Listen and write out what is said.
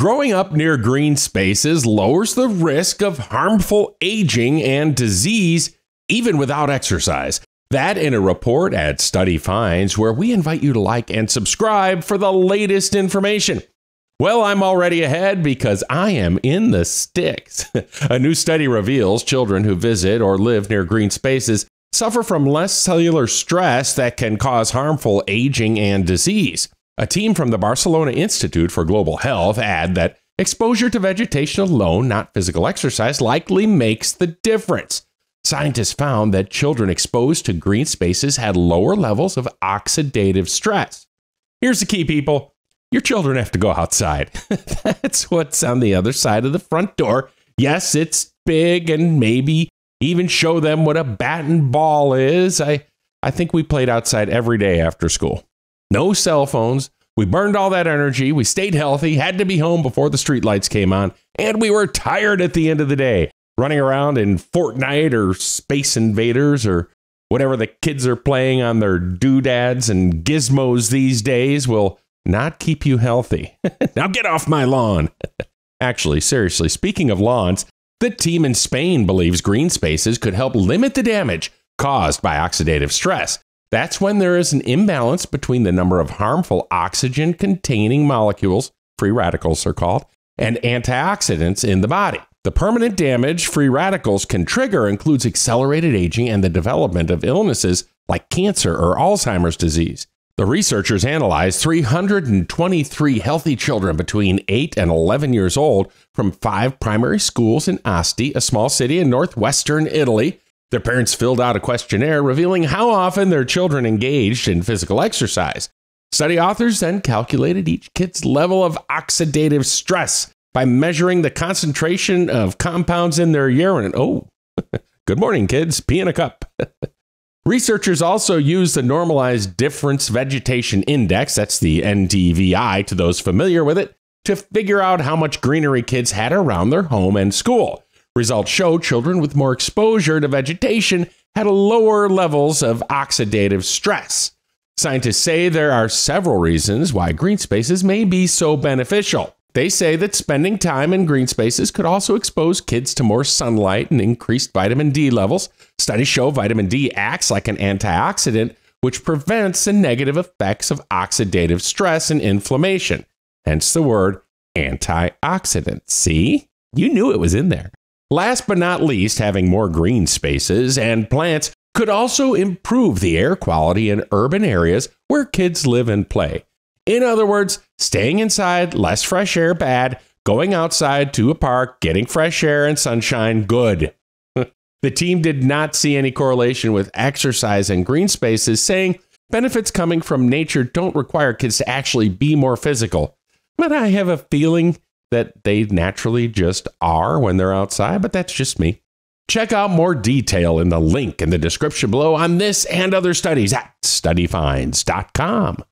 Growing up near green spaces lowers the risk of harmful aging and disease, even without exercise. That in a report at StudyFinds, where we invite you to like and subscribe for the latest information. Well, I'm already ahead because I am in the sticks. A new study reveals children who visit or live near green spaces suffer from less cellular stress that can cause harmful aging and disease. A team from the Barcelona Institute for Global Health add that exposure to vegetation alone, not physical exercise, likely makes the difference. Scientists found that children exposed to green spaces had lower levels of oxidative stress. Here's the key, people. Your children have to go outside. That's what's on the other side of the front door. Yes, it's big, and maybe even show them what a bat and ball is. I think we played outside every day after school. No cell phones. We burned all that energy. We stayed healthy, had to be home before the streetlights came on, and we were tired at the end of the day, running around in Fortnite or Space Invaders or whatever the kids are playing on their doodads and gizmos these days will not keep you healthy. Now get off my lawn. Actually, seriously, speaking of lawns, the team in Spain believes green spaces could help limit the damage caused by oxidative stress. That's when there is an imbalance between the number of harmful oxygen-containing molecules, free radicals are called, and antioxidants in the body. The permanent damage free radicals can trigger includes accelerated aging and the development of illnesses like cancer or Alzheimer's disease. The researchers analyzed 323 healthy children between 8 and 11 years old from 5 primary schools in Asti, a small city in northwestern Italy. Their parents filled out a questionnaire revealing how often their children engaged in physical exercise. Study authors then calculated each kid's level of oxidative stress by measuring the concentration of compounds in their urine. Oh, good morning, kids. Pee in a cup. Researchers also used the Normalized Difference Vegetation Index, that's the NDVI to those familiar with it, to figure out how much greenery kids had around their home and school. Results show children with more exposure to vegetation had lower levels of oxidative stress. Scientists say there are several reasons why green spaces may be so beneficial. They say that spending time in green spaces could also expose kids to more sunlight and increased vitamin D levels. Studies show vitamin D acts like an antioxidant, which prevents the negative effects of oxidative stress and inflammation. Hence the word antioxidant. See? You knew it was in there. Last but not least, having more green spaces and plants could also improve the air quality in urban areas where kids live and play. In other words, staying inside, less fresh air, bad. Going outside to a park, getting fresh air and sunshine, good. The team did not see any correlation with exercise and green spaces, saying benefits coming from nature don't require kids to actually be more physical. But I have a feeling that they naturally just are when they're outside, but that's just me. Check out more detail in the link in the description below on this and other studies at StudyFinds.com.